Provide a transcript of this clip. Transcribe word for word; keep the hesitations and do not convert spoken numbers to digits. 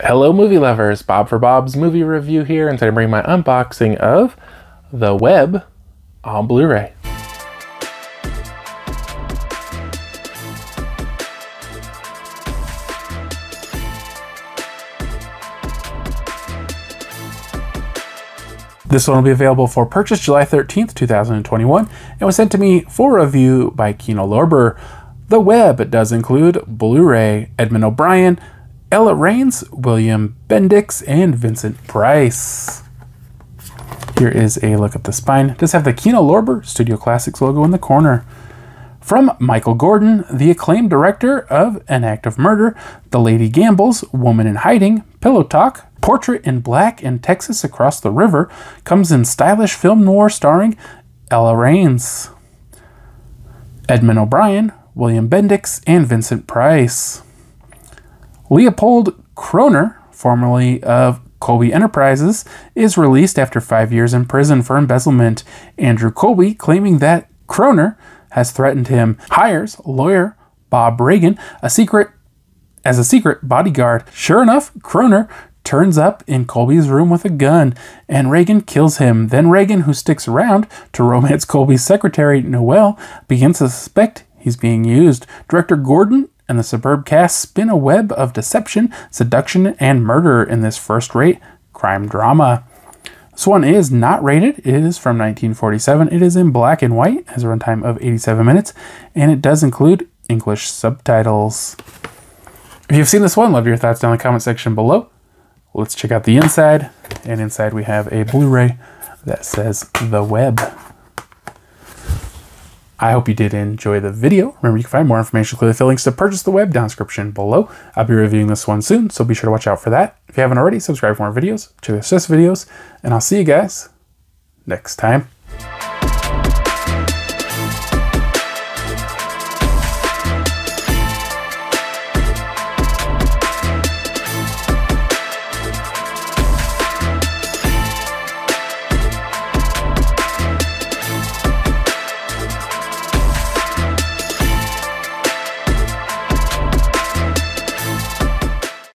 Hello movie lovers, Bob for Bob's Movie Review here, and today I bring my unboxing of The Web on Blu-ray. This one will be available for purchase July thirteenth, two thousand twenty-one, and was sent to me for review by Kino Lorber. The Web does include Blu-ray, Edmond O'Brien, Ella Raines, William Bendix, and Vincent Price. Here is a look at the spine. It does have the Kino Lorber Studio Classics logo in the corner. From Michael Gordon, the acclaimed director of An Act of Murder, The Lady Gambles, Woman in Hiding, Pillow Talk, Portrait in Black, and Texas Across the River, comes in stylish film noir starring Ella Raines, Edmond O'Brien, William Bendix, and Vincent Price. Leopold Kroner, formerly of Colby Enterprises, is released after five years in prison for embezzlement. Andrew Colby, claiming that Kroner has threatened him, hires lawyer Bob Reagan a secret as a secret bodyguard. Sure enough, Kroner turns up in Colby's room with a gun, and Reagan kills him. Then Reagan, who sticks around to romance Colby's secretary, Noel, begins to suspect he's being used. Director Gordon and the superb cast spin a web of deception, seduction, and murder in this first-rate crime drama. This one is not rated. It is from nineteen forty-seven. It is in black and white, has a runtime of eighty-seven minutes, and it does include English subtitles. If you've seen this one, love your thoughts down in the comment section below. Let's check out the inside, and inside we have a Blu-ray that says The Web. I hope you did enjoy the video. Remember, you can find more information, including the links to purchase The Web down in the description below. I'll be reviewing this one soon, so be sure to watch out for that. If you haven't already, subscribe for more videos, check out this videos, and I'll see you guys next time.